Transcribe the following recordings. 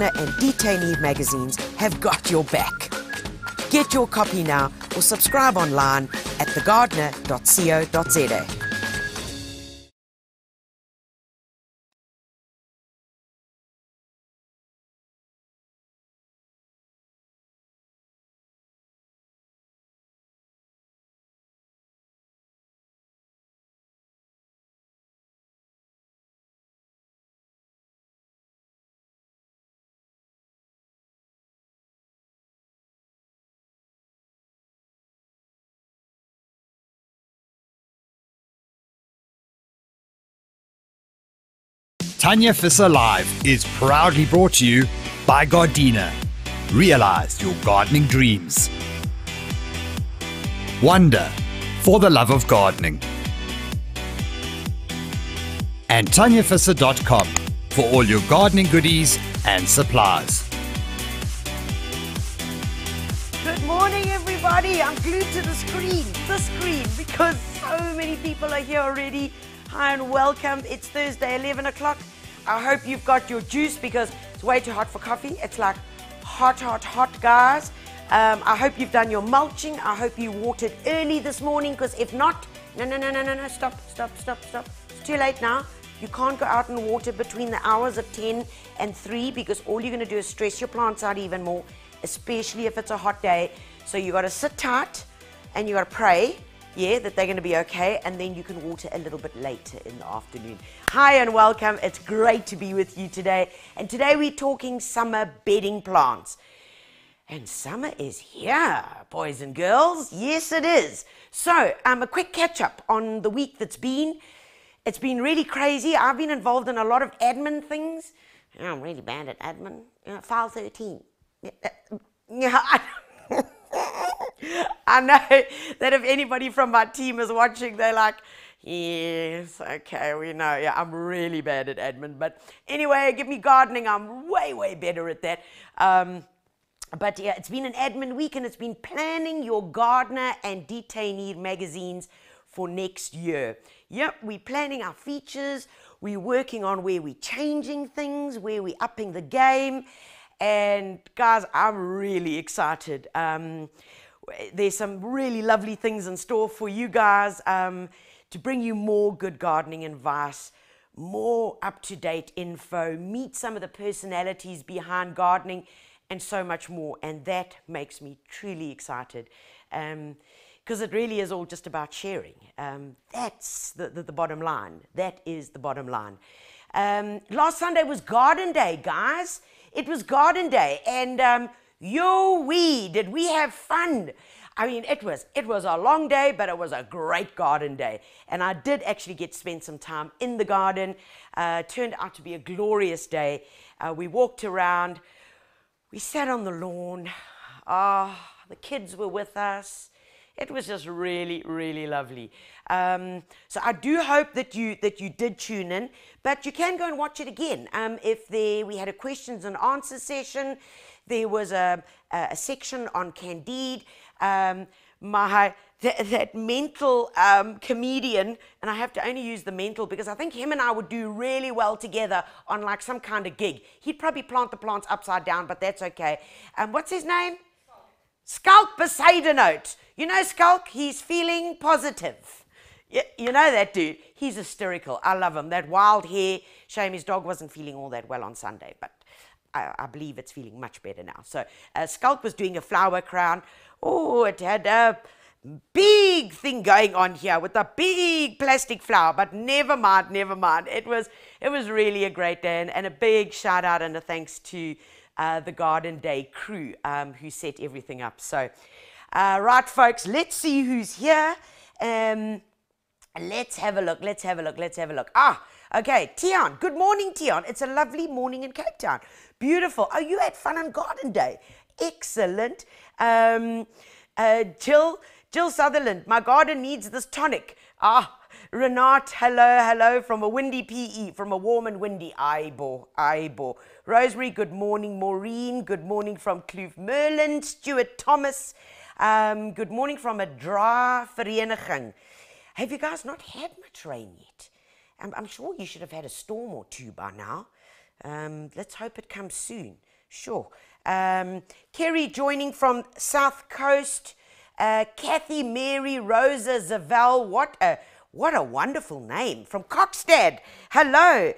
Gardener and Detainee magazines have got your back. Get your copy now or subscribe online at thegardener.co.za. Tanya Visser Live is proudly brought to you by Gardena. Realize your gardening dreams. Wonder, for the love of gardening. And TanyaVisser.com for all your gardening goodies and supplies. Good morning, everybody. I'm glued to the screen, because so many people are here already. Hi and welcome. It's Thursday, 11 o'clock. I hope you've got your juice because it's way too hot for coffee. It's like hot, guys. I hope you've done your mulching. I hope you watered early this morning, because if not, no, stop. It's too late now. You can't go out and water between the hours of 10 and 3 because all you're going to do is stress your plants out even more, especially if it's a hot day. So you've got to sit tight and you've got to pray, yeah, that they're going to be okay, and then you can water a little bit later in the afternoon. Hi and welcome. It's great to be with you today. And today we're talking summer bedding plants. And summer is here, boys and girls. Yes, it is. So, a quick catch-up on the week that's been. It's been really crazy. I've been involved in a lot of admin things. You know, I'm really bad at admin. You know, file 13. Yeah, I know that if anybody from my team is watching, they're like, yes, okay, we know. Yeah, I'm really bad at admin. But anyway, give me gardening. I'm way better at that. But yeah, it's been an admin week, and it's been planning your Gardener and Detainee magazines for next year. Yep, we're planning our features. We're working on where we're changing things, where we're upping the game. And guys, I'm really excited. There's some really lovely things in store for you guys to bring you more good gardening advice, more up-to-date info, meet some of the personalities behind gardening, and so much more. And that makes me truly excited, because it really is all just about sharing. That's the bottom line. That is the bottom line. Last Sunday was Garden Day, guys. It was Garden Day, and did we have fun? I mean, it was a long day, but it was a great garden day. And I did actually get to spend some time in the garden. Turned out to be a glorious day. We walked around. We sat on the lawn. The kids were with us. It was just really lovely. So I do hope that you did tune in, but you can go and watch it again. We had a questions and answer session. There was a section on Candide. That mental comedian, and I have to only use the mental because I think him and I would do really well together on like some kind of gig. He'd probably plant the plants upside down, but that's okay. What's his name? Skulk Poseidonot. You know Skulk, he's feeling positive. You know that dude, he's hysterical. I love him. That wild hair, shame his dog wasn't feeling all that well on Sunday, but I believe it's feeling much better now. So Skulk was doing a flower crown. Oh, it had a big thing going on here with a big plastic flower, but never mind. It was really a great day, and a big shout out and a thanks to the Garden Day crew who set everything up. So, right, folks, let's see who's here. Let's have a look. Ah, okay, Tian. Good morning, Tian. It's a lovely morning in Cape Town. Beautiful. Oh, you had fun on Garden Day. Excellent. Jill Sutherland. My garden needs this tonic. Ah, Renate, hello, from a windy PE, from a warm and windy. Aibo. Rosemary, good morning. Maureen, good morning from Kloof Merlin. Stuart Thomas, good morning from a dry vereniging. Have you guys not had much rain yet? I'm sure you should have had a storm or two by now. Let's hope it comes soon. Sure. Kerry joining from South Coast. Kathy, Mary, Rosa, Zaval. What a wonderful name. From Kokstad. Hello.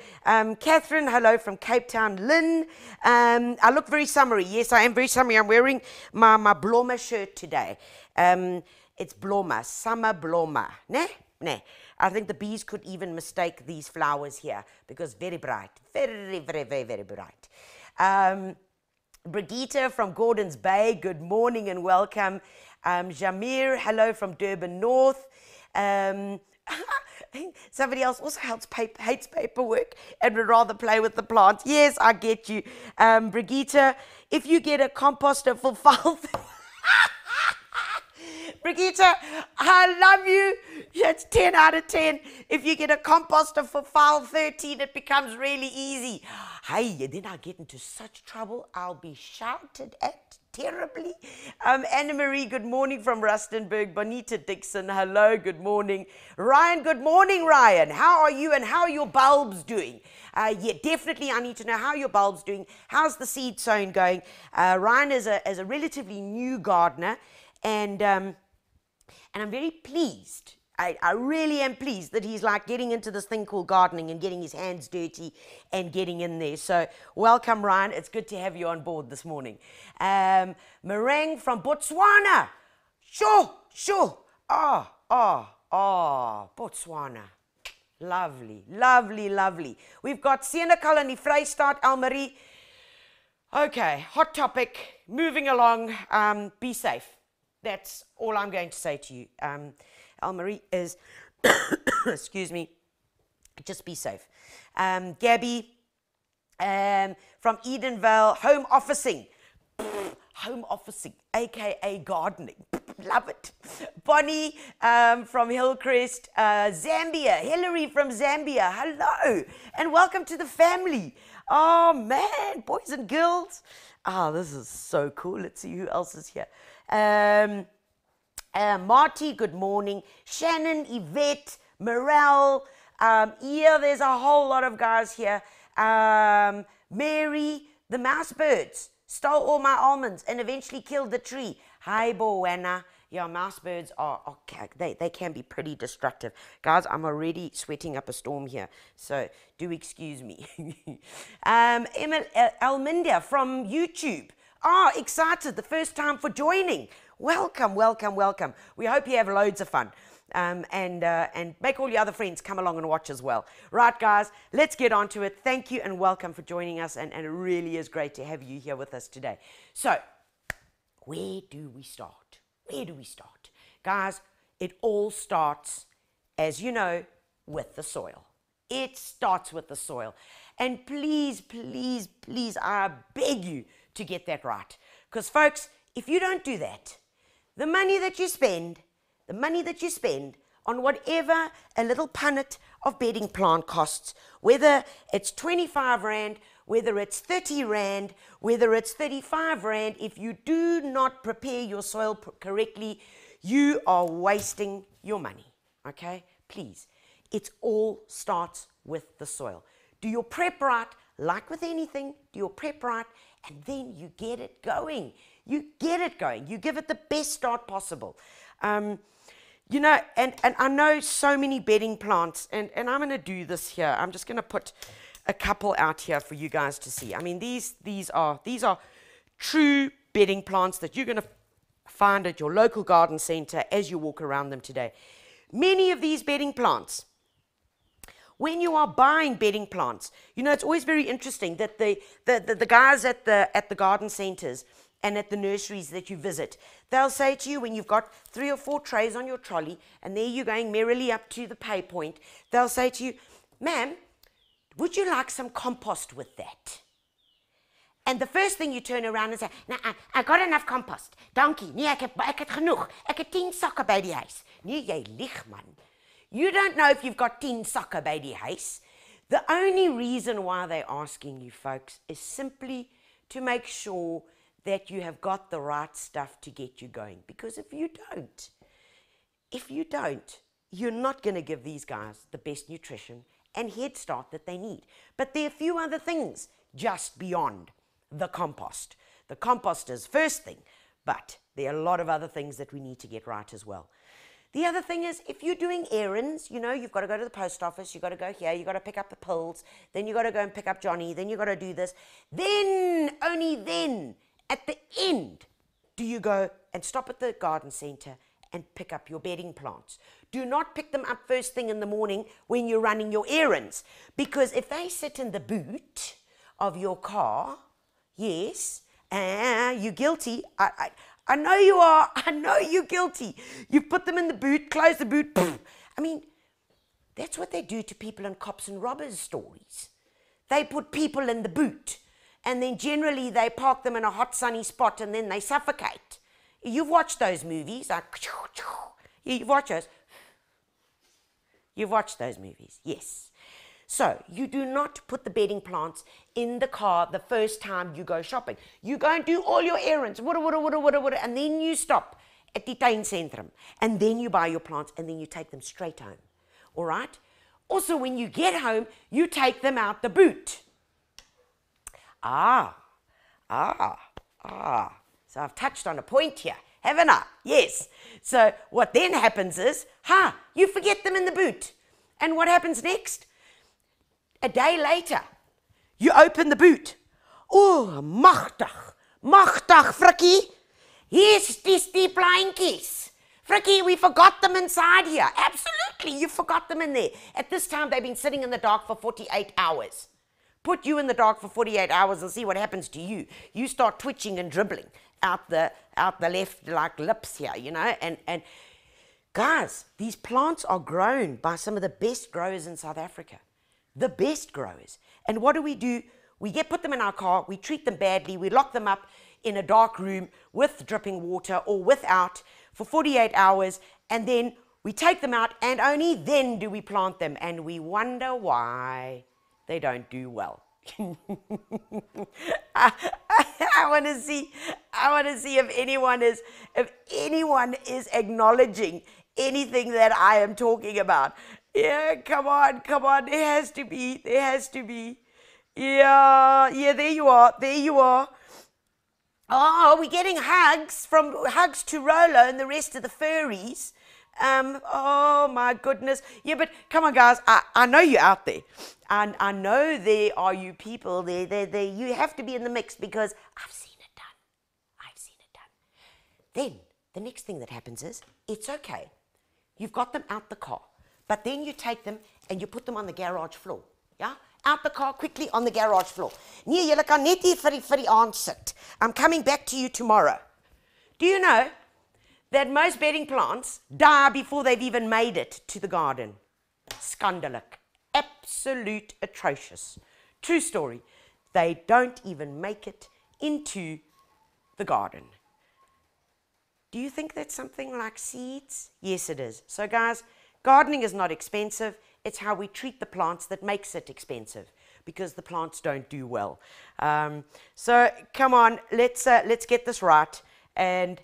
Catherine, hello from Cape Town. Lynn, I look very summery. Yes, I am very summery. I'm wearing my Bloma shirt today. It's Bloma, summer Bloma. Ne? Ne. I think the bees could even mistake these flowers here because very bright. Very, very, very, very bright. Brigitte from Gordons Bay, good morning and welcome. Jamir, hello from Durban North. Somebody else also hates paperwork and would rather play with the plants. Yes, I get you. Brigitte, if you get a composter for filth. Brigitte, I love you. It's 10 out of 10. If you get a composter for file 13, it becomes really easy. Hey, then I get into such trouble. I'll be shouted at terribly. Anna-Marie, good morning from Rustenburg. Bonita Dixon, hello, good morning. Ryan, good morning, Ryan. How are you and how are your bulbs doing? Yeah, definitely I need to know how your bulbs doing. How's the seed sown going? Ryan is a relatively new gardener. And I'm very pleased. I really am pleased that he's like getting into this thing called gardening and getting his hands dirty and getting in there. So welcome, Ryan. It's good to have you on board this morning. Meringue from Botswana. Sure, sure. Botswana. Lovely, lovely, lovely. We've got Sienna Colony, Freystart, Almarie. Okay, hot topic. Moving along. Be safe. That's all I'm going to say to you, Almarie, is, excuse me, just be safe. Gabby, from Edenvale, home officing. Home officing, a.k.a. gardening. Love it. Bonnie from Hillcrest, Zambia. Hillary from Zambia, hello, and welcome to the family. Oh, man, boys and girls. Oh, this is so cool. Let's see who else is here. Marty, good morning. Shannon, Yvette, Morel. Yeah, there's a whole lot of guys here. Mary, the mouse birds stole all my almonds and eventually killed the tree. Hi, Bowana. Yeah, mouse birds are, okay, they can be pretty destructive. Guys, I'm already sweating up a storm here, so do excuse me. Emma Alminda from YouTube. Ah, excited, the first time for joining. Welcome, welcome, welcome. We hope you have loads of fun. And make all your other friends come along and watch as well. Right, guys, let's get on to it. Thank you and welcome for joining us, and it really is great to have you here with us today. So, where do we start? Where do we start? Guys, it all starts, as you know, with the soil. It starts with the soil. And please, please, please, I beg you to get that right. Because, folks, if you don't do that, the money that you spend on whatever a little punnet of bedding plant costs, whether it's 25 Rand, whether it's 30 Rand, whether it's 35 Rand, if you do not prepare your soil correctly, you are wasting your money, okay? Please, it all starts with the soil. Do your prep right, like with anything, do your prep right, and then you get it going. You get it going. You give it the best start possible. You know, and I know so many bedding plants, and I'm going to do this here. I'm just going to put a couple out here for you guys to see. I mean, these are true bedding plants that you're going to find at your local garden centre as you walk around them today. Many of these bedding plants, when you are buying bedding plants, you know, it's always very interesting that the guys at the garden centres and at the nurseries that you visit, they'll say to you when you've got 3 or 4 trays on your trolley and there you're going merrily up to the pay point, they'll say to you, ma'am, would you like some compost with that? And the first thing you turn around and say, nah, I got enough compost. Dankie. Nee, ek het genoeg. Ek het 10 sakke by die huis. Nee, jy lieg man. You don't know if you've got 10 sakke by die huis. The only reason why they're asking you, folks, is simply to make sure that you have got the right stuff to get you going. Because if you don't, you're not going to give these guys the best nutrition and head start that they need. But there are a few other things just beyond the compost. The compost is first thing, but there are a lot of other things that we need to get right as well. The other thing is, if you're doing errands, you know, you've got to go to the post office, you've got to go here, you've got to pick up the pills, then you've got to go and pick up Johnny, then you've got to do this. Then, only then, at the end, do you go and stop at the garden centre and pick up your bedding plants. Do not pick them up first thing in the morning when you're running your errands, because if they sit in the boot of your car, yes, you're guilty. I know you are. I know you're guilty. You put them in the boot, close the boot. Poof. I mean, that's what they do to people in cops and robbers stories. They put people in the boot, and then generally they park them in a hot sunny spot, and then they suffocate. You've watched those movies. Like, you've watched those. You've watched those movies, yes. So you do not put the bedding plants in the car the first time you go shopping. You go and do all your errands, and then you stop at the Tuin Centrum, and then you buy your plants, and then you take them straight home, all right? Also, when you get home, you take them out the boot. So I've touched on a point here, haven't I? Yes. So what then happens is, you forget them in the boot. And what happens next? A day later, you open the boot. Oh, machtig, Frikkie. Here's die plankies. Frikkie, we forgot them inside here. Absolutely, you forgot them in there. At this time, they've been sitting in the dark for 48 hours. Put you in the dark for 48 hours and see what happens to you. You start twitching and dribbling out the left, like, lips here, you know. And guys, these plants are grown by some of the best growers in South Africa. The best growers. And what do? We put them in our car, we treat them badly, we lock them up in a dark room with dripping water or without for 48 hours, and then we take them out, and only then do we plant them, and we wonder why they don't do well. I want to see if anyone is acknowledging anything that I am talking about. Yeah, come on, there has to be. Yeah, there you are. Oh, we're getting hugs to Rolo and the rest of the furries. Oh my goodness. Yeah, but come on, guys, I know you're out there. And I know there are you people there. You have to be in the mix, because I've seen it done. Then the next thing that happens is, it's okay. You've got them out the car. But then you take them and you put them on the garage floor. Yeah? Out the car, quickly on the garage floor. Nee, julle kan net hier vir die aand sit. I'm coming back to you tomorrow. Do you know that most bedding plants die before they've even made it to the garden? Skandalik. Absolute atrocious. True story. They don't even make it into the garden. Do you think that's something like seeds? Yes, it is. So, guys, gardening is not expensive, it's how we treat the plants that makes it expensive, because the plants don't do well. So come on, let's get this right. And,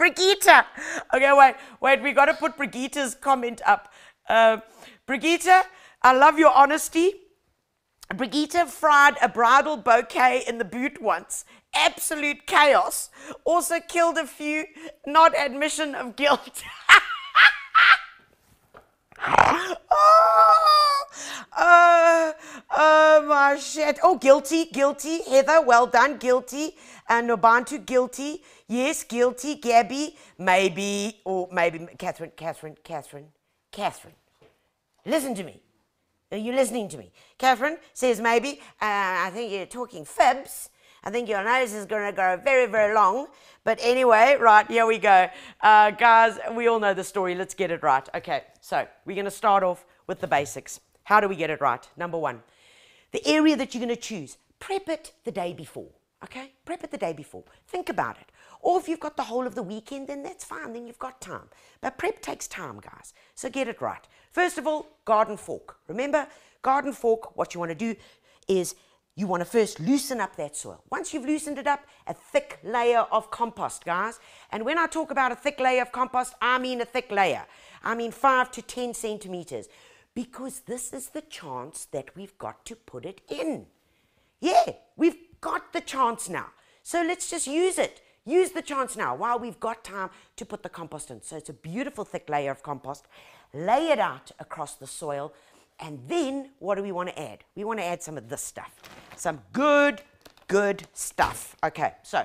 Brigitta! Okay, wait, we got to put Brigitta's comment up. Brigitta, I love your honesty. Brigitta fried a bridal bouquet in the boot once. Absolute chaos. Also killed a few. Not admission of guilt. Oh my shit. Oh, guilty. Heather, well done, guilty. And Nobantu, guilty. Yes, guilty. Gabby, maybe. Or maybe Catherine. Listen to me. Are you listening to me? Catherine says maybe. I think you're talking fibs. I think your nose is going to grow very, very long. But anyway, right, here we go. Guys, we all know the story. Let's get it right. Okay, so we're going to start off with the basics. How do we get it right? Number one, the area that you're going to choose, prep it the day before. Okay, prep it the day before. Think about it. Or if you've got the whole of the weekend, then that's fine. Then you've got time. But prep takes time, guys. So get it right. First of all, garden fork. Remember, garden fork, what you want to do is you want to first loosen up that soil. Once you've loosened it up, a thick layer of compost, guys. And when I talk about a thick layer of compost, I mean a thick layer. I mean 5 to 10 centimeters. because this is the chance that we've got to put it in. Yeah, we've got the chance now. So let's just use it. Use the chance now while we've got time to put the compost in. So it's a beautiful thick layer of compost. Lay it out across the soil. And then what do we want to add? We want to add some of this stuff. Some good stuff. Okay, so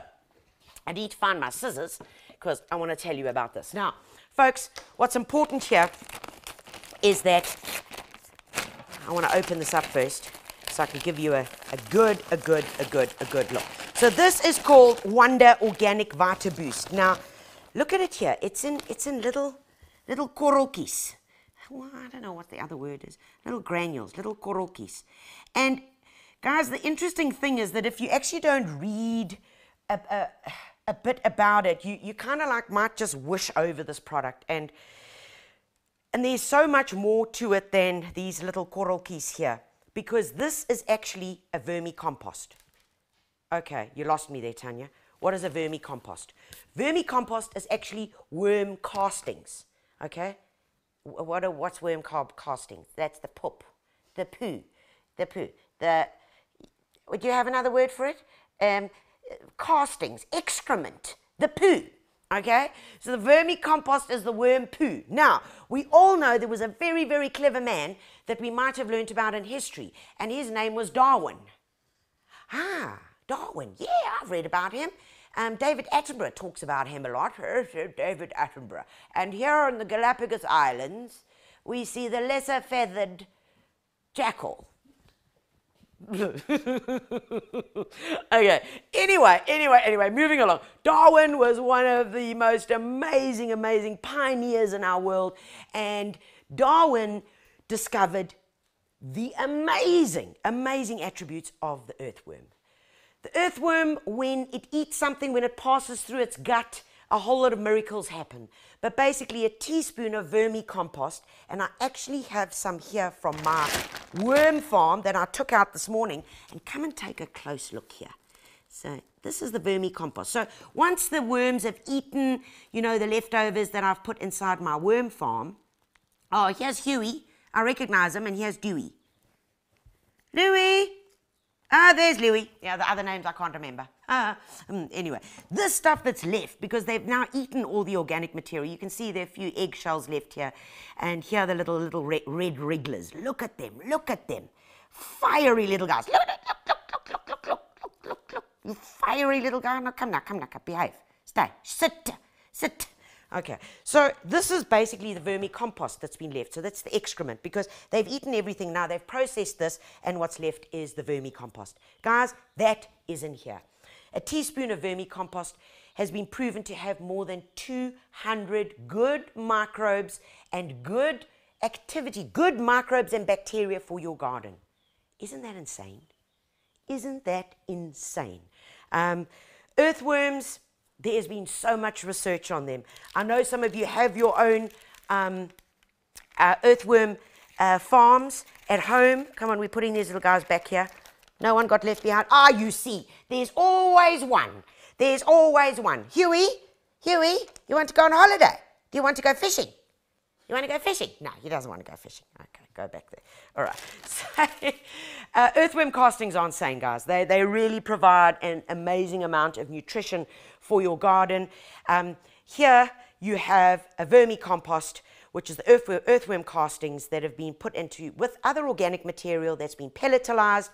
I need to find my scissors because I want to tell you about this. Now, folks, what's important here is that I want to open this up first so I can give you a good look. So this is called Wonder Organic Vita Boost. Now, look at it here. It's in little korreltjies. Well, I don't know what the other word is. Little granules, little korreltjies. And guys, the interesting thing is that if you actually don't read a bit about it, you kind of like might just wish over this product. And there's so much more to it than these little korreltjies here, because this is actually a vermicompost. Okay, you lost me there, Tanya. What is a vermicompost? Vermicompost is actually worm castings. Okay? What's worm castings? That's the poop, the poo. Would you have another word for it? Castings, excrement, the poo. Okay? So the vermicompost is the worm poo. Now, we all know there was a very, very clever man that we might have learnt about in history, and his name was Darwin. Ah, Darwin. Yeah, I've read about him. David Attenborough talks about him a lot. David Attenborough. And here on the Galapagos Islands, we see the lesser-feathered jackal. Okay, anyway, moving along. Darwin was one of the most amazing pioneers in our world, and Darwin discovered the amazing attributes of the earthworm. The earthworm, when it eats something, when it passes through its gut, a whole lot of miracles happen. But basically, a teaspoon of vermicompost, and I actually have some here from my worm farm that I took out this morning. And come and take a close look here. So this is the vermicompost. So once the worms have eaten, you know, the leftovers that I've put inside my worm farm. Oh, here's Huey. I recognize him. And here's Dewey. Louie. Ah, there's Louie. Yeah, the other names I can't remember. Anyway, this stuff that's left, because they've now eaten all the organic material. You can see there are a few eggshells left here. And here are the little red wrigglers. Look at them. Look at them. Fiery little guys. Look at it. Look. You fiery little guy. No, come now. Behave. Stay. Sit. Okay, so this is basically the vermicompost that's been left. So that's the excrement, because they've eaten everything now. They've processed this, and what's left is the vermicompost. Guys, that is in here. A teaspoon of vermicompost has been proven to have more than 200 good microbes and good activity, good microbes and bacteria for your garden. Isn't that insane? Isn't that insane? Earthworms... There's been so much research on them. I know some of you have your own earthworm farms at home. Come on, we're putting these little guys back here. No one got left behind. Ah, you see, there's always one. There's always one. Huey, you want to go on holiday? Do you want to go fishing? You want to go fishing? No, he doesn't want to go fishing. Okay, go back there. All right. So, earthworm castings are insane, guys. They really provide an amazing amount of nutrition for your garden. Here you have a vermicompost, which is the earthworm castings that have been put into with other organic material that's been pelletized.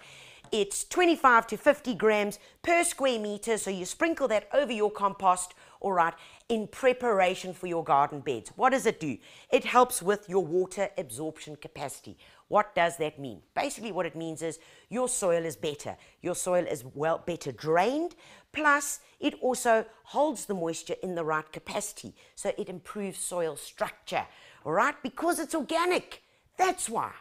It's 25 to 50 grams per square meter, so you sprinkle that over your compost, all right, in preparation for your garden beds. What does it do? It helps with your water absorption capacity. What does that mean? Basically what it means is your soil is better. Your soil is better drained, plus it also holds the moisture in the right capacity, so it improves soil structure, all right, because it's organic. That's why.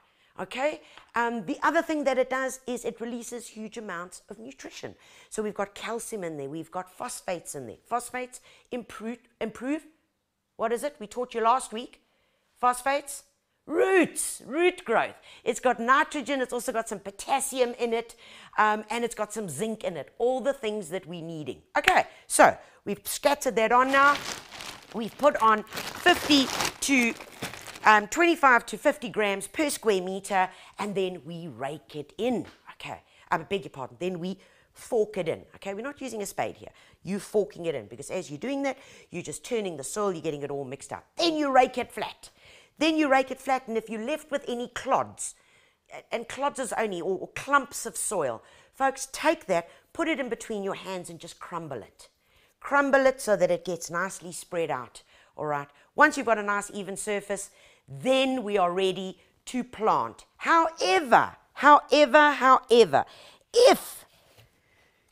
Okay, the other thing that it does is it releases huge amounts of nutrition. So we've got calcium in there, we've got phosphates in there. Phosphates improve, what is it? We taught you last week. Phosphates, root growth. It's got nitrogen, it's also got some potassium in it, and it's got some zinc in it. All the things that we're needing. Okay, so we've scattered that on now. We've put on 50 to 25 to 50 grams per square meter, and then we rake it in. Okay, I beg your pardon, then we fork it in. Okay, we're not using a spade here. You're forking it in, because as you're doing that, you're just turning the soil, you're getting it all mixed up. Then you rake it flat. Then you rake it flat, and if you're left with any clods, and clods is only, or clumps of soil, folks, take that, put it in between your hands and just crumble it. Crumble it so that it gets nicely spread out, all right? Once you've got a nice even surface, then we are ready to plant. However, if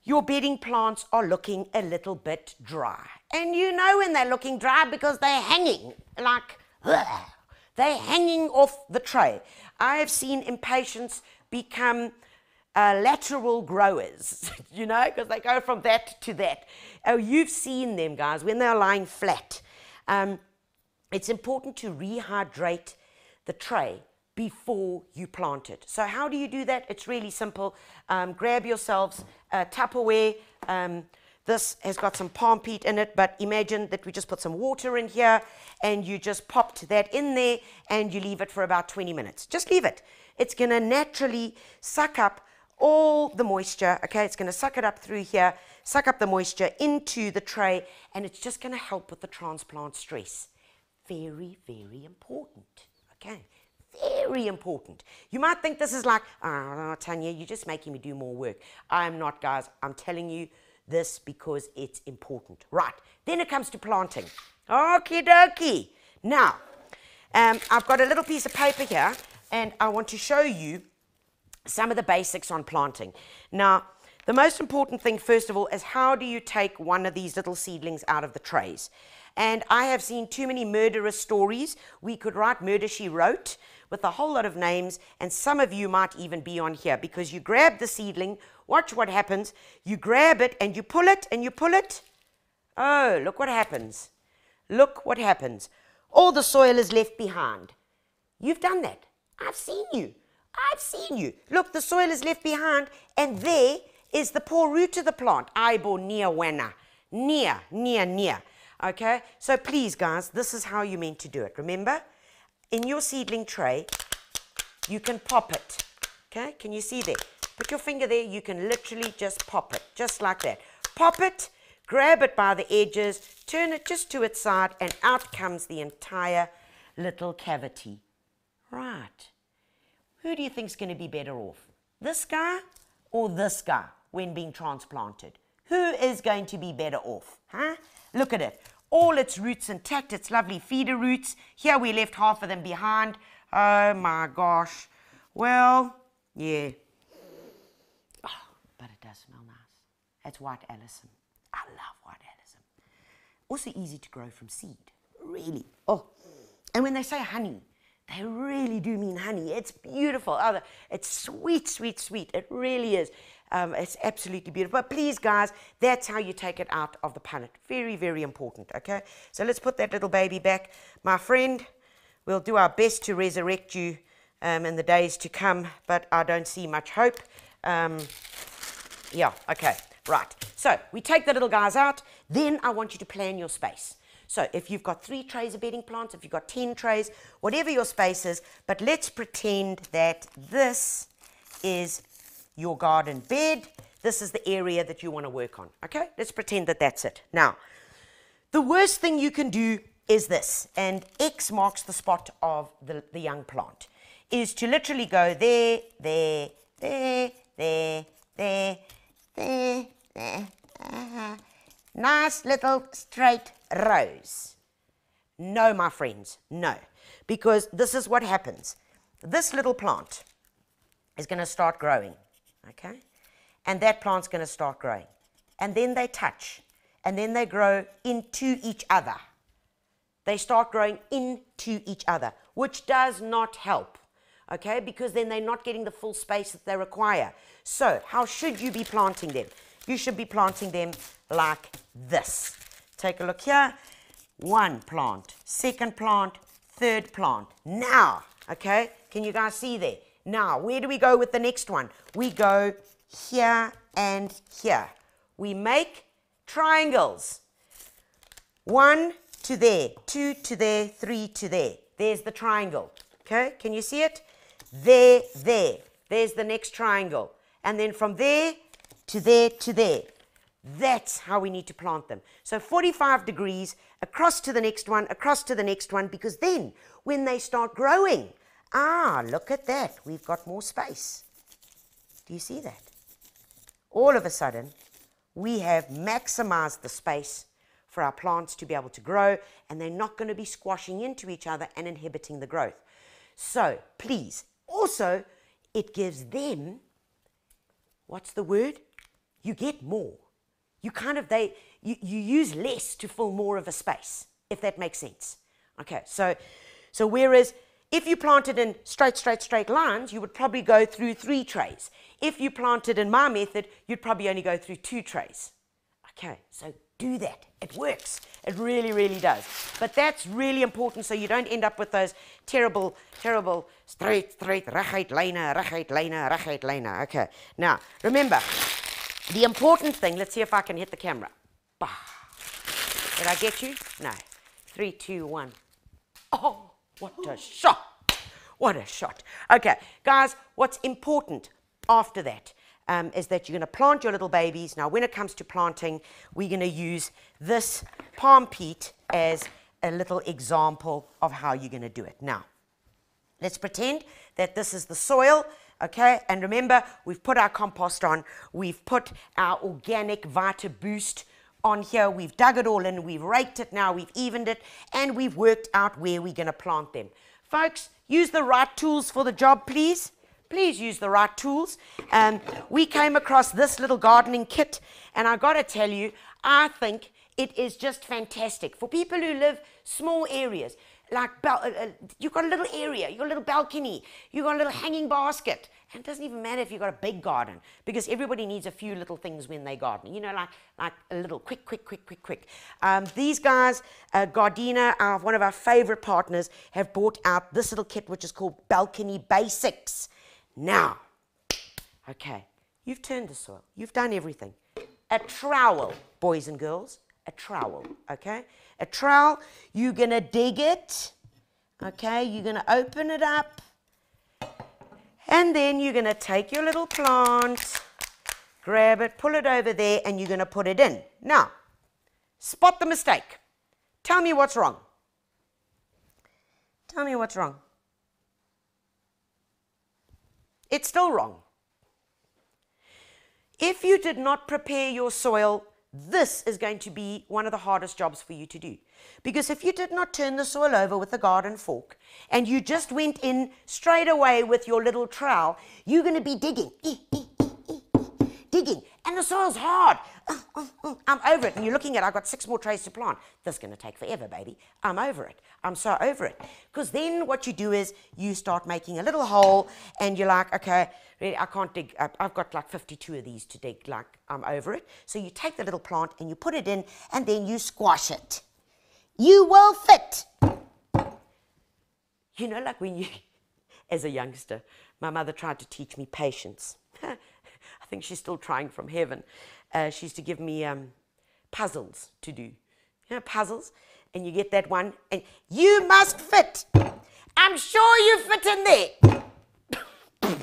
your bedding plants are looking a little bit dry, and you know when they're looking dry because they're hanging, like, ugh, they're hanging off the tray. I have seen impatience become lateral growers, you know, because they go from that to that. Oh, you've seen them, guys, when they're lying flat. It's important to rehydrate the tray before you plant it. So how do you do that? It's really simple. Grab yourselves Tupperware. This has got some palm peat in it, but imagine that we just put some water in here and you just popped that in there and you leave it for about 20 minutes. Just leave it. It's going to naturally suck up all the moisture, okay? It's going to suck it up through here, suck up the moisture into the tray, and it's just going to help with the transplant stress. Very, very important, okay? Very important. You might think this is like, oh, Tanya, you're just making me do more work. I'm not, guys. I'm telling you this because it's important. Right, then it comes to planting. Okie dokie. Now, I've got a little piece of paper here, and I want to show you some of the basics on planting. Now, the most important thing, first of all, is how do you take one of these little seedlings out of the trays? And I have seen too many murderous stories. We could write Murder, She Wrote with a whole lot of names, and some of you might even be on here, because you grab the seedling, watch what happens. You grab it and you pull it and you pull it. Oh, look what happens. Look what happens. All the soil is left behind. You've done that. I've seen you. I've seen you. Look, the soil is left behind, and there is the poor root of the plant. Near. Okay, so please, guys, this is how you're meant to do it. Remember, in your seedling tray, you can pop it. Okay, can you see there? Put your finger there, you can literally just pop it, just like that. Pop it, grab it by the edges, turn it just to its side, and out comes the entire little cavity. Right. Who do you think is going to be better off? This guy or this guy when being transplanted? Who is going to be better off, huh? Look at it. All its roots intact, its lovely feeder roots. Here we left half of them behind. Oh my gosh. Well, yeah. Oh, but it does smell nice. That's white alyssum. I love white alyssum. Also easy to grow from seed. Really. Oh, and when they say honey, they really do mean honey. It's beautiful. Oh, it's sweet, sweet, sweet. It really is. It's absolutely beautiful. But please, guys, that's how you take it out of the punnet. Very, very important, okay? So let's put that little baby back. My friend, we'll do our best to resurrect you in the days to come, but I don't see much hope. Yeah, okay, right. So we take the little guys out. Then I want you to plan your space. So if you've got 3 trays of bedding plants, if you've got 10 trays, whatever your space is, but let's pretend that this is your garden bed. This is the area that you want to work on, okay? Let's pretend that that's it. Now, the worst thing you can do is this, and X marks the spot of the young plant, is to literally go there, there, there, there, there, there, there. Nice little straight rows. No, my friends, no, because this is what happens. This little plant is going to start growing, okay? And that plant's going to start growing. And then they touch, and then they grow into each other. They start growing into each other, which does not help, okay? Because then they're not getting the full space that they require. So how should you be planting them? You should be planting them like this. Take a look here. 1 plant, 2nd plant, 3rd plant. Now, okay, can you guys see there? Now, where do we go with the next one? We go here and here. We make triangles. 1 to there, 2 to there, 3 to there. There's the triangle. Okay, can you see it? There. There's the next triangle. And then from there to there to there. That's how we need to plant them. So 45 degrees, across to the next one, across to the next one, because then when they start growing, look at that, we've got more space. Do you see that? All of a sudden, we have maximized the space for our plants to be able to grow, and they're not going to be squashing into each other and inhibiting the growth. So please, also, it gives them, what's the word? You get more. You kind of, you use less to fill more of a space, if that makes sense. Okay, so whereas if you planted in straight lines, you would probably go through 3 trays. If you planted in my method, you'd probably only go through 2 trays. Okay, so do that. It works. It really, really does. But that's really important so you don't end up with those terrible straight, ragheid lijnen. Okay, now remember, the important thing, let's see if I can hit the camera. Bah. Did I get you? No. 3, 2, 1. Oh, what a shot. What a shot. Okay, guys, what's important after that is that you're going to plant your little babies. Now, when it comes to planting, we're going to use this palm peat as a little example of how you're going to do it. Now, let's pretend that this is the soil. Okay, and remember, we've put our compost on, we've put our organic Vita Boost on here, we've dug it all in, we've raked it now, we've evened it, and we've worked out where we're going to plant them. Folks, use the right tools for the job, please. Please use the right tools. We came across this little gardening kit, and I got to tell you, I think it is just fantastic for people who live small areas. Like, you've got a little area, you've got a little balcony, you've got a little hanging basket. And it doesn't even matter if you've got a big garden, because everybody needs a few little things when they garden. You know, like a little quick. These guys, Gardena, one of our favorite partners, have brought out this little kit, which is called Balcony Basics. Now, okay, you've turned the soil, you've done everything. A trowel, boys and girls. A trowel, okay? A trowel, you're going to dig it, okay? You're going to open it up, and then you're going to take your little plant, grab it, pull it over there, and you're going to put it in. Now, spot the mistake. Tell me what's wrong. Tell me what's wrong. It's still wrong. If you did not prepare your soil, this is going to be one of the hardest jobs for you to do. Because if you did not turn the soil over with a garden fork and you just went in straight away with your little trowel, you're going to be digging. Digging. And the soil's hard. I'm over it. And you're looking at, I've got 6 more trays to plant. This is going to take forever, baby. I'm over it. I'm so over it. Because then what you do is you start making a little hole and you're like, okay, I can't dig. I've got like 52 of these to dig. Like, I'm over it. So you take the little plant and you put it in and then you squash it. You will fit. You know, like when you, as a youngster, my mother tried to teach me patience. I think she's still trying from heaven. She used to give me puzzles to do. You know, puzzles, and you get that one, and you must fit. I'm sure you fit in there.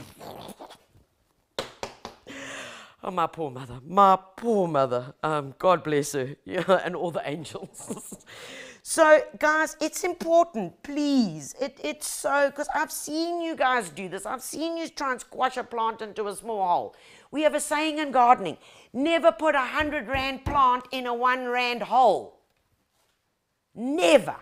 Oh, my poor mother, God bless her, yeah, and all the angels. So, guys, it's important, please. It's so, because I've seen you guys do this. I've seen you try and squash a plant into a small hole. We have a saying in gardening, never put a 100 rand plant in a 1 rand hole. Never,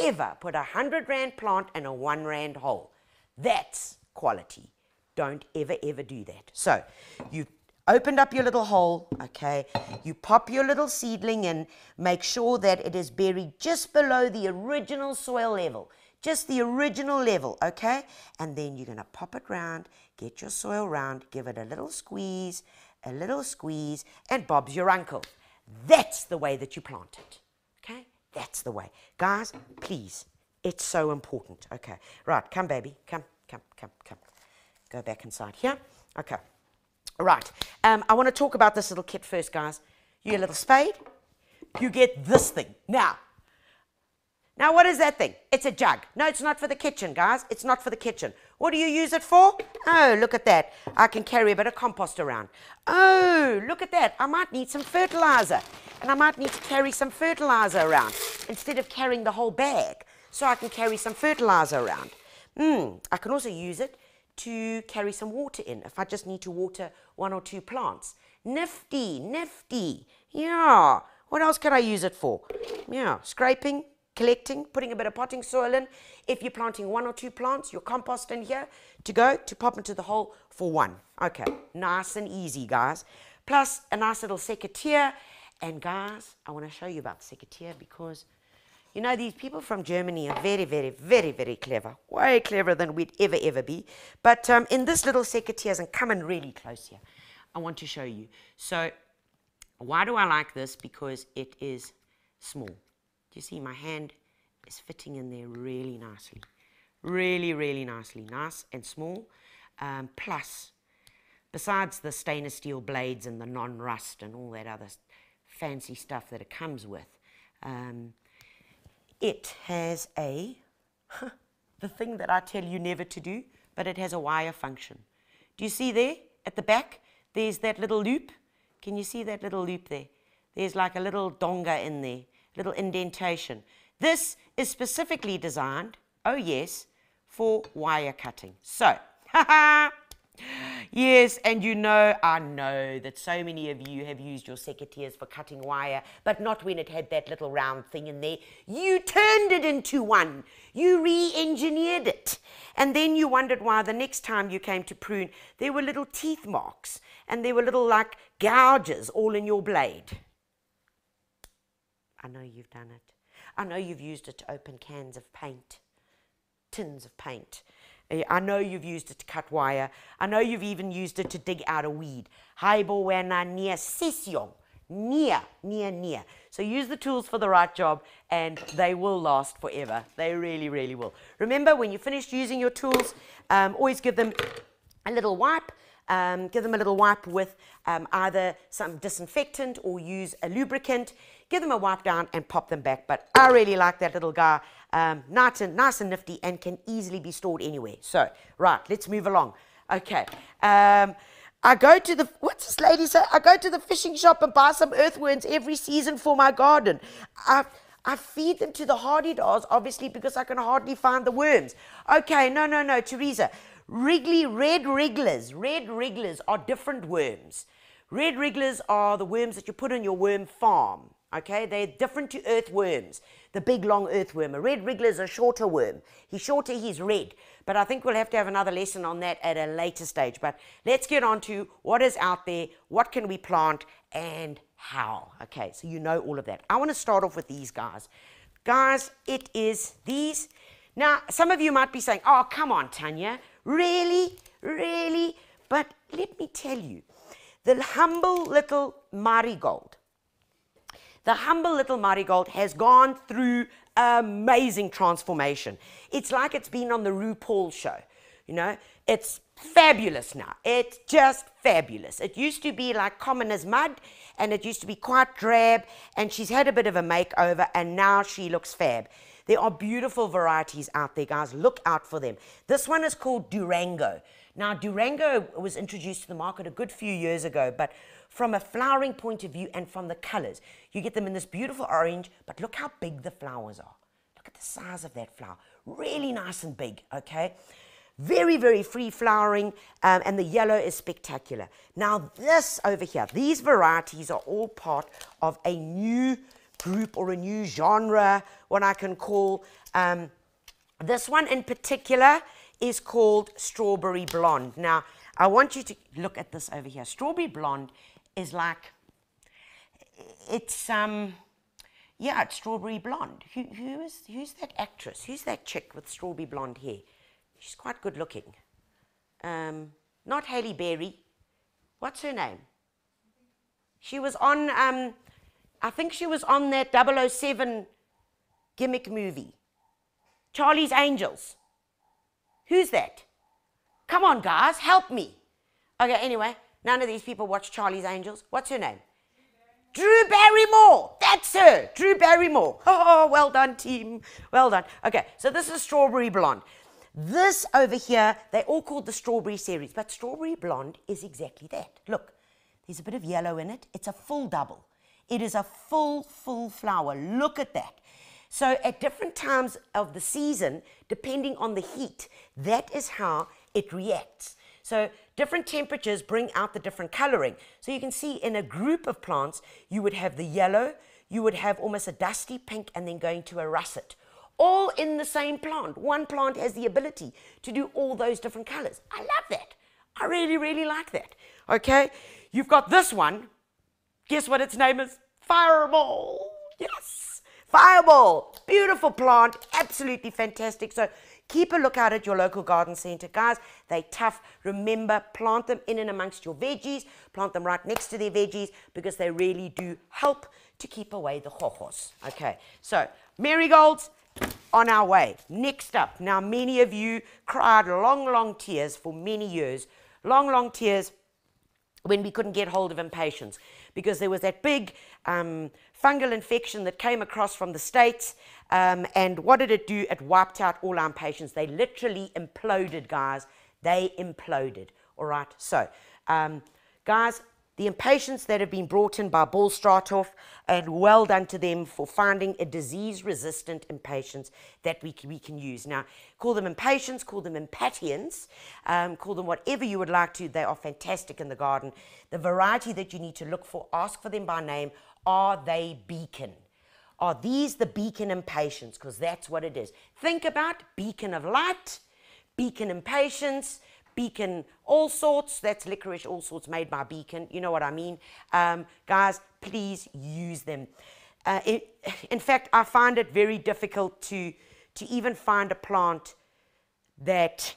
ever put a 100 rand plant in a 1 rand hole. That's quality. Don't ever, ever do that. So, you opened up your little hole, okay, you pop your little seedling in, make sure that it is buried just below the original soil level, just the original level, okay, and then you're going to pop it round, get your soil round, give it a little squeeze, and Bob's your uncle. That's the way that you plant it, okay, that's the way. Guys, please, it's so important, okay, right, come baby, come, go back inside here, okay. Right, I want to talk about this little kit first, guys. You get a little spade, you get this thing. Now, Now, what is that thing? It's a jug. No, it's not for the kitchen, guys. It's not for the kitchen. What do you use it for? Oh, look at that. I can carry a bit of compost around. Oh, look at that. I might need some fertilizer. And I might need to carry some fertilizer around instead of carrying the whole bag. So I can carry some fertilizer around. I can also use it to carry some water in if I just need to water one or two plants. Nifty, nifty. Yeah. What else can I use it for? Yeah, scraping, collecting, putting a bit of potting soil in. If you're planting one or two plants, your compost in here to pop into the hole for one. Okay, nice and easy, guys. Plus a nice little secateurs. And guys, I want to show you about the secateurs because, you know, these people from Germany are very, very, very, very clever. Way cleverer than we'd ever be. But in this little secateurs, and come in really close here, I want to show you. So why do I like this? Because it is small. You see, my hand is fitting in there really nicely. Really, really nicely. Nice and small. Plus, besides the stainless steel blades and the non-rust and all that other fancy stuff that it comes with, it has the thing that I tell you never to do, but it has a wire function. Do you see there at the back? There's that little loop. Can you see that little loop there? There's like a little donga in there. Little indentation. This is specifically designed, oh yes, for wire cutting. So, yes, and you know, I know that so many of you have used your secateurs for cutting wire, but not when it had that little round thing in there. You turned it into one. You re-engineered it. And then you wondered why the next time you came to prune, there were little teeth marks and there were little like gouges all in your blade. I know you've done it. I know you've used it to open cans of paint, tins of paint. I know you've used it to cut wire. I know you've even used it to dig out a weed. Near. So use the tools for the right job and they will last forever. They really, really will. Remember, when you're finished using your tools, always give them a little wipe. Give them a little wipe with either some disinfectant or use a lubricant. Give them a wipe down and pop them back. But I really like that little guy. Nice and nifty and can easily be stored anywhere. So, right, let's move along. Okay. I go to the, what's this lady say? I go to the fishing shop and buy some earthworms every season for my garden. I feed them to the hardy-dars, obviously, because I can hardly find the worms. Okay, no, Teresa. Red wrigglers are different worms. Red wrigglers are the worms that you put on your worm farm, okay? They're different to earthworms, the big long earthworm. A red wriggler is a shorter worm. He's shorter, he's red. But I think we'll have to have another lesson on that at a later stage. But let's get on to what is out there, what can we plant, and how. Okay, so you know all of that. I want to start off with these guys. Guys, it is these. Now, some of you might be saying, oh, come on, Tanya. Really? But let me tell you, the humble little marigold has gone through amazing transformation. It's like it's been on the RuPaul show, you know. It's fabulous now. It's just fabulous. It used to be like common as mud, and it used to be quite drab, and she's had a bit of a makeover, and now she looks fab. There are beautiful varieties out there, guys. Look out for them. This one is called Durango. Now, Durango was introduced to the market a good few years ago, but from a flowering point of view and from the colors, you get them in this beautiful orange, but look how big the flowers are. Look at the size of that flower. Really nice and big, okay? Very, very free flowering, and the yellow is spectacular. Now, this over here, these varieties are all part of a new group or a new genre, what I can call. This one in particular is called Strawberry Blonde. Now, I want you to look at this over here. Strawberry Blonde is like, it's Strawberry Blonde. Who's that actress? Who's that chick with strawberry blonde hair? She's quite good looking. Not Halle Berry. What's her name? She was on, I think she was on that 007 gimmick movie, Charlie's Angels. Who's that? Come on, guys, help me. Okay, anyway, none of these people watch Charlie's Angels. What's her name? Drew Barrymore. That's her, Drew Barrymore. Oh, well done, team. Well done. Okay, so this is Strawberry Blonde. This over here, they're all called the Strawberry Series, but Strawberry Blonde is exactly that. Look, there's a bit of yellow in it. It's a full double. It is a full flower. Look at that. So at different times of the season, depending on the heat, that is how it reacts. So different temperatures bring out the different coloring. So you can see in a group of plants, you would have the yellow, you would have almost a dusty pink, and then going to a russet. All in the same plant. One plant has the ability to do all those different colors. I love that. I really, really like that. Okay, you've got this one. Guess what its name is? Fireball. Yes, Fireball. Beautiful plant. Absolutely fantastic. So keep a look out at your local garden center, guys. They're tough. Remember, plant them in and amongst your veggies. Plant them right next to their veggies because they really do help to keep away the hohos. Okay, so marigolds on our way. Next up. Now, many of you cried long tears for many years. Long tears when we couldn't get hold of impatiens because there was that big fungal infection that came across from the States. And what did it do? It wiped out all our impatiens. They literally imploded, guys. They imploded. All right. So, guys, the impatiens that have been brought in by Ball Stratoff, and well done to them for finding a disease-resistant impatiens that we can use. Now, call them impatiens, call them impatiens, call them whatever you would like to. They are fantastic in the garden. The variety that you need to look for, ask for them by name. Are they beacon? Are these the beacon impatiens? Because that's what it is. Think about beacon of light, beacon impatiens, Beacon all sorts. That's licorice all sorts made by Beacon. You know what I mean. Guys, please use them. In fact, I find it very difficult to even find a plant that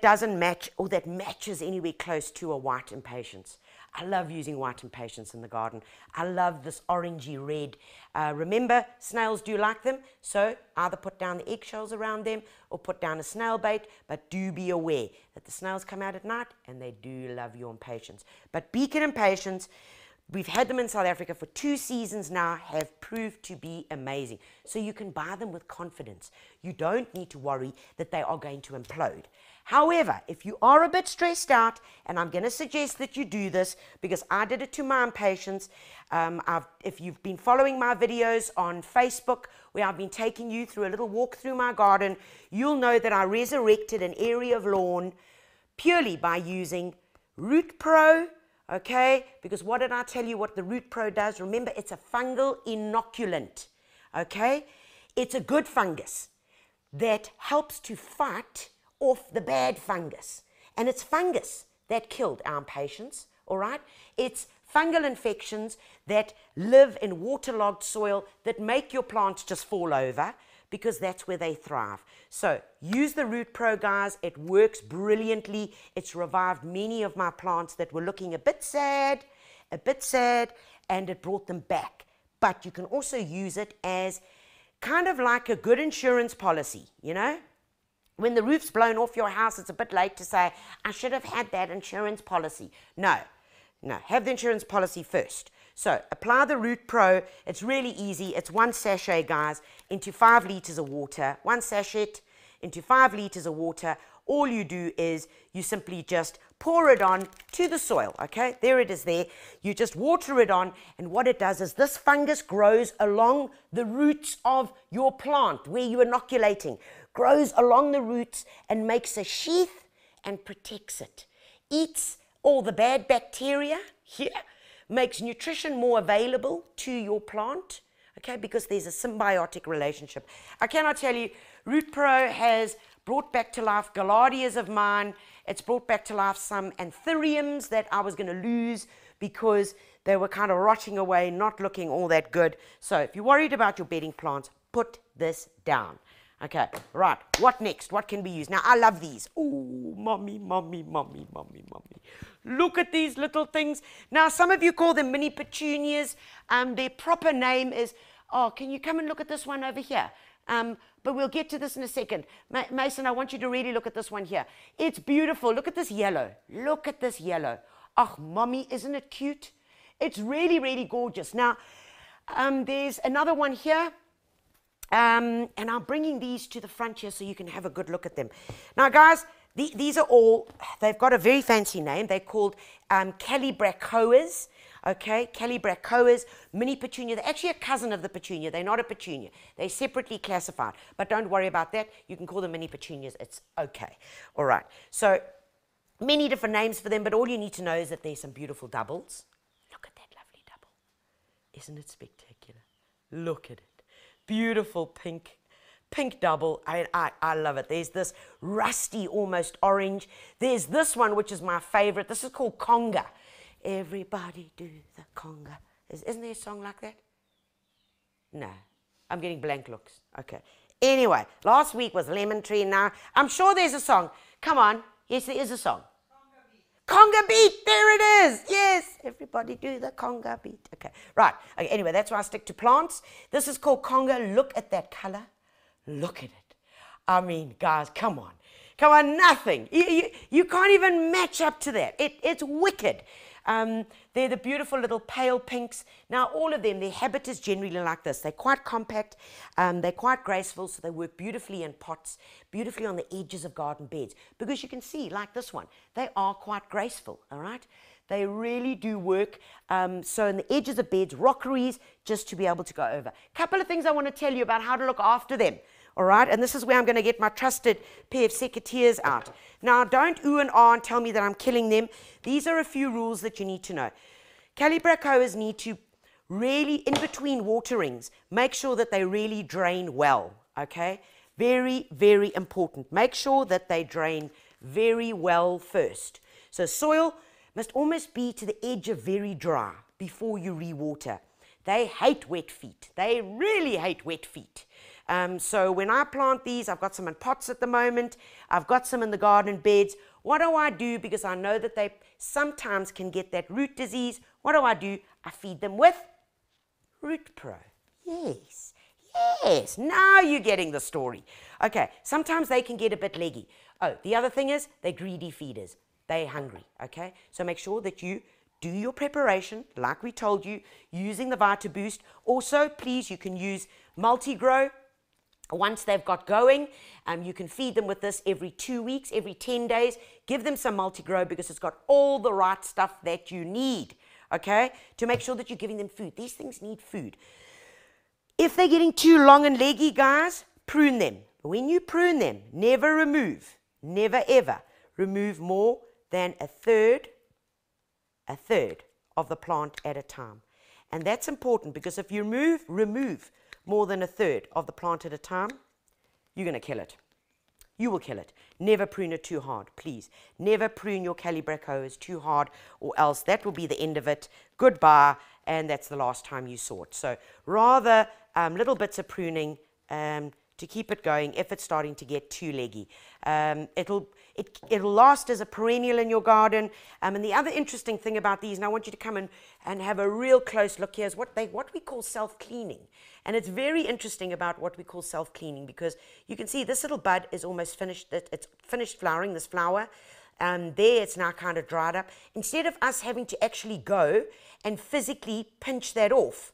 doesn't match or that matches anywhere close to a white impatiens. I love using white impatiens in the garden. I love this orangey red. Remember, snails do like them, so either put down the eggshells around them or put down a snail bait, but do be aware that the snails come out at night and they do love your impatiens. But beacon impatiens, we've had them in South Africa for 2 seasons now, have proved to be amazing. So you can buy them with confidence. You don't need to worry that they are going to implode. However, if you are a bit stressed out, and I'm going to suggest that you do this because I did it to my impatiens. If you've been following my videos on Facebook where I've been taking you through a little walk through my garden, you'll know that I resurrected an area of lawn purely by using Root Pro, okay? Because what did I tell you what the Root Pro does? Remember, it's a fungal inoculant, okay? It's a good fungus that helps to fight off the bad fungus, and it's fungus that killed our impatiens. All right, it's fungal infections that live in waterlogged soil that make your plants just fall over because that's where they thrive. So use the Root Pro, guys. It works brilliantly. It's revived many of my plants that were looking a bit sad, and it brought them back. But you can also use it as kind of like a good insurance policy, you know. When the roof's blown off your house, it's a bit late to say, I should have had that insurance policy. No, have the insurance policy first. So apply the Root Pro. It's really easy. It's 1 sachet, guys, into 5 liters of water. 1 sachet into 5 liters of water. All you do is you simply just pour it on to the soil, okay? There it is there. You just water it on, and what it does is this fungus grows along the roots of your plant where you're inoculating, grows along the roots and makes a sheath and protects it. Eats all the bad bacteria here, makes nutrition more available to your plant, okay, because there's a symbiotic relationship. I cannot tell you, Root Pro has brought back to life Galardias of mine. It's brought back to life some anthuriums that I was going to lose because they were kind of rotting away, not looking all that good. So if you're worried about your bedding plants, put this down. Okay, right, what next? What can we use? Now, I love these. Oh, mommy. Look at these little things. Now, some of you call them mini petunias. Their proper name is, oh, can you come and look at this one over here? But we'll get to this in a second. Mason, I want you to really look at this one here. It's beautiful. Look at this yellow. Look at this yellow. Oh, mommy, isn't it cute? It's really, really gorgeous. Now, There's another one here. And I'm bringing these to the front here so you can have a good look at them. Now, guys, these are all, they've got a very fancy name. They're called Calibrachoas. Okay, Calibrachoas, mini petunia. They're actually a cousin of the petunia. They're not a petunia. They're separately classified. But don't worry about that. You can call them mini petunias. It's okay. All right. So many different names for them, but all you need to know is that there's some beautiful doubles. Look at that lovely double. Isn't it spectacular? Look at it. Beautiful pink double. I love it. There's this rusty, almost orange. There's this one, which is my favorite. This is called Conga. Everybody do the conga. Isn't there a song like that? No. I'm getting blank looks. Okay. Anyway, last week was Lemon Tree. Now, I'm sure there's a song. Come on. Yes, there is a song. Conga beat. There it is. Yes. Everybody do the conga beat. Okay. Right. Okay, anyway, that's why I stick to plants. This is called Conga. Look at that color. Look at it. I mean, guys, come on. Come on, nothing. You can't even match up to that. It's wicked. They're the beautiful little pale pinks. Now, all of them, their habit is generally like this. They're quite compact, they're quite graceful, so they work beautifully in pots, beautifully on the edges of garden beds. Because you can see, like this one, they are quite graceful, all right? They really do work, so in the edges of beds, rockeries, just to be able to go over. Couple of things I want to tell you about how to look after them. All right, and this is where I'm going to get my trusted pair of secateurs out. Now, don't ooh and ah and tell me that I'm killing them. These are a few rules that you need to know. Calibrachoas need to really, in between waterings, make sure that they really drain well, okay? Very, very important. Make sure that they drain very well first. So soil must almost be to the edge of very dry before you rewater. They hate wet feet. They really hate wet feet. So when I plant these, I've got some in pots at the moment, I've got some in the garden beds. What do I do? Because I know that they sometimes can get that root disease. What do? I feed them with Root Pro. Yes, yes, now you're getting the story. Okay, sometimes they can get a bit leggy. Oh, the other thing is they're greedy feeders. They're hungry, okay? So make sure that you do your preparation, like we told you, using the Vita Boost. Also, please, you can use Multi-grow. Once they've got going, you can feed them with this every 2 weeks, every 10 days. Give them some Multi-grow because it's got all the right stuff that you need, okay, to make sure that you're giving them food. These things need food. If they're getting too long and leggy, guys, prune them. When you prune them, never remove, never ever remove more than a third of the plant at a time. And that's important because if you remove more than a third of the plant at a time, you're going to kill it. You will kill it. Never prune it too hard, please. Never prune your Calibrachoas too hard or else that will be the end of it. Goodbye, and that's the last time you saw it. So rather little bits of pruning to keep it going if it's starting to get too leggy. It'll last as a perennial in your garden. And the other interesting thing about these, and I want you to come and have a real close look here, is what we call self-cleaning. And it's very interesting about what we call self-cleaning because you can see this little bud is almost finished, it's finished flowering, this flower. There it's now kind of dried up. Instead of us having to actually go and physically pinch that off,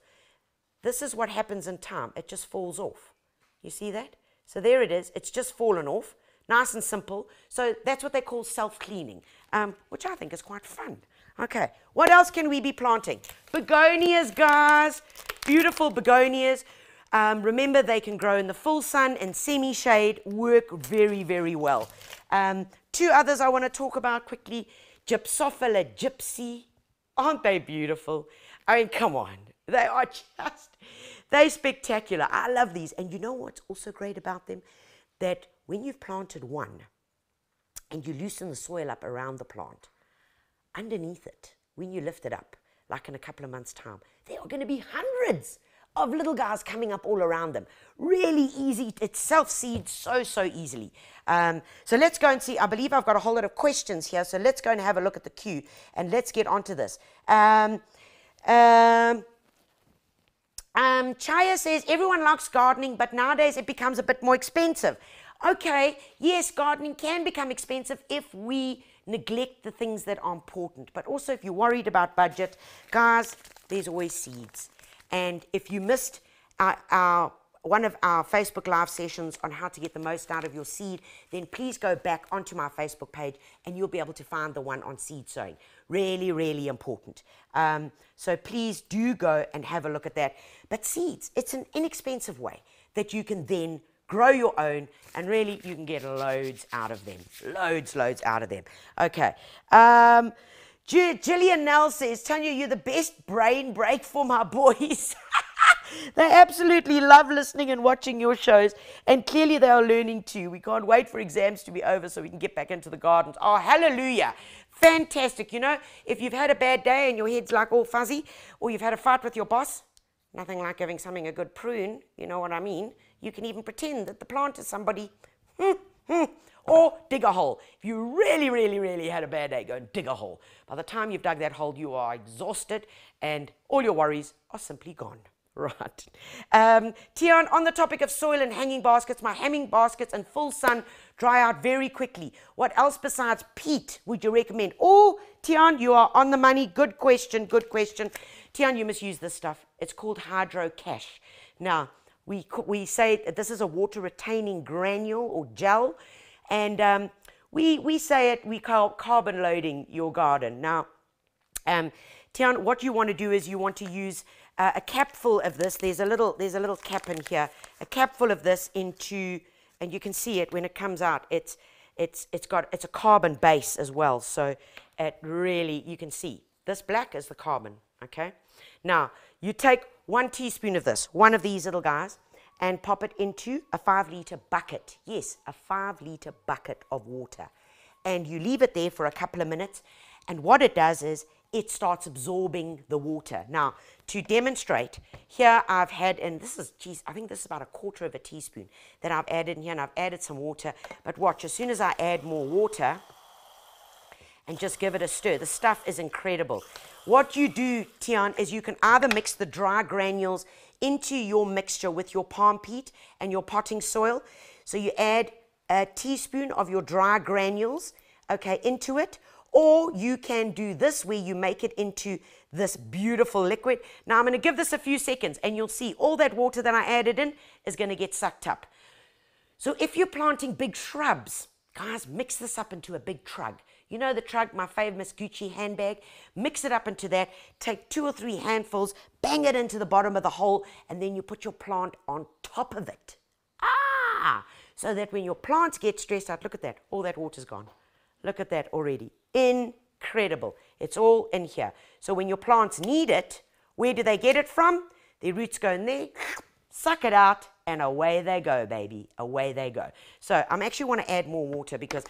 this is what happens in time. It just falls off. You see that? So there it is. It's just fallen off. Nice and simple. So that's what they call self-cleaning, which I think is quite fun. Okay, what else can we be planting? Begonias, guys. Beautiful begonias. Remember, they can grow in the full sun and semi-shade. Work very, very well. Two others I want to talk about quickly. Gypsophila gypsy. Aren't they beautiful? I mean, come on. They are just... they're spectacular. I love these. And you know what's also great about them? That when you've planted one and you loosen the soil up around the plant, underneath it, when you lift it up, like in a couple of months' time, there are going to be hundreds of little guys coming up all around them. Really easy. It self-seeds so, so easily. So let's go and see. I believe I've got a whole lot of questions here. So let's go and have a look at the queue and let's get onto this. Chaya says, everyone likes gardening, but nowadays it becomes a bit more expensive. Okay, yes, gardening can become expensive if we neglect the things that are important. But also if you're worried about budget, guys, there's always seeds. And if you missed one of our Facebook Live sessions on how to get the most out of your seed, then please go back onto my Facebook page and you'll be able to find the one on seed sowing. Really, really important. So please do go and have a look at that. But seeds, it's an inexpensive way that you can then grow your own, and really you can get loads out of them. Loads out of them. Okay. Gillian Nell says, Tanya, you're the best brain break for my boys. They absolutely love listening and watching your shows, and clearly they are learning too. We can't wait for exams to be over so we can get back into the gardens. Oh, hallelujah. Fantastic. You know, if you've had a bad day and your head's like all fuzzy, or you've had a fight with your boss, nothing like giving something a good prune, you know what I mean? You can even pretend that the plant is somebody, or dig a hole. If you really had a bad day, go and dig a hole. By the time you've dug that hole, you are exhausted and all your worries are simply gone. Right. Tian, on the topic of soil and hanging baskets, my hanging baskets and full sun dry out very quickly. What else besides peat would you recommend? Oh, Tian, you are on the money. Good question, good question. Tian, you misuse this stuff. It's called Hydrocash. Now, we say this is a water-retaining granule or gel, and we say it, we call carbon loading your garden. Now, Tian, what you want to do is you want to use a capful of this. There's a little cap in here. A capful of this into, and you can see it when it comes out. It's a carbon base as well. So it really, you can see this black is the carbon. Okay. Now you take 1 teaspoon of this, one of these little guys, and pop it into a 5-litre bucket. Yes, a 5-litre bucket of water, and you leave it there for a couple of minutes. And what it does is it starts absorbing the water. Now, to demonstrate, here I've had, and this is, geez, I think this is about 1/4 teaspoon that I've added in here, and I've added some water, but watch, as soon as I add more water, and just give it a stir, the stuff is incredible. What you do, Tian, is you can either mix the dry granules into your mixture with your palm peat and your potting soil, so you add a teaspoon of your dry granules, okay, into it, or you can do this where you make it into this beautiful liquid. Now I'm going to give this a few seconds and you'll see all that water that I added in is going to get sucked up. So if you're planting big shrubs, guys, mix this up into a big trug. You know the trug, my famous Gucci handbag? Mix it up into that, take 2 or 3 handfuls, bang it into the bottom of the hole, and then you put your plant on top of it. Ah! So that when your plants get stressed out, look at that, all that water's gone. Look at that already. Incredible. It's all in here. So when your plants need it, where do they get it from? Their roots go in there, suck it out, and away they go, baby. Away they go. So I'm actually want to add more water because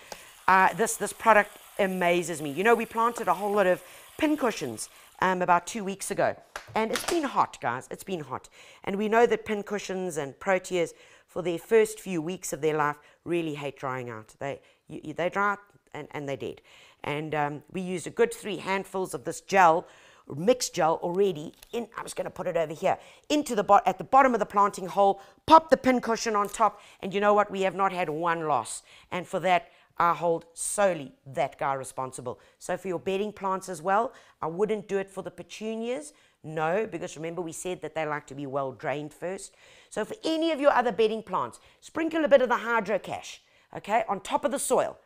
this product amazes me. You know, we planted a whole lot of pincushions about 2 weeks ago, and it's been hot, guys. It's been hot. And we know that pincushions and proteas, for their first few weeks of their life, really hate drying out. They dry out and they did. And we used a good 3 handfuls of this gel, mixed gel already, in, I'm just going to put it over here, into the at the bottom of the planting hole, pop the pin cushion on top, and you know what, we have not had one loss. And for that, I hold solely that guy responsible. So for your bedding plants as well, I wouldn't do it for the petunias, no, because remember we said that they like to be well drained first. So for any of your other bedding plants, sprinkle a bit of the Hydrocash, okay, on top of the soil,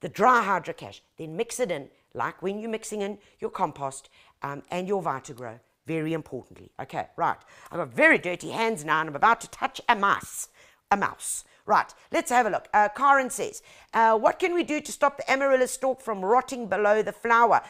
the dry Hydrocash, then mix it in, like when you're mixing in your compost and your Vitagrow, very importantly. Okay, right, I've got very dirty hands now and I'm about to touch a mouse. Right, let's have a look. Karen says, what can we do to stop the amaryllis stalk from rotting below the flower?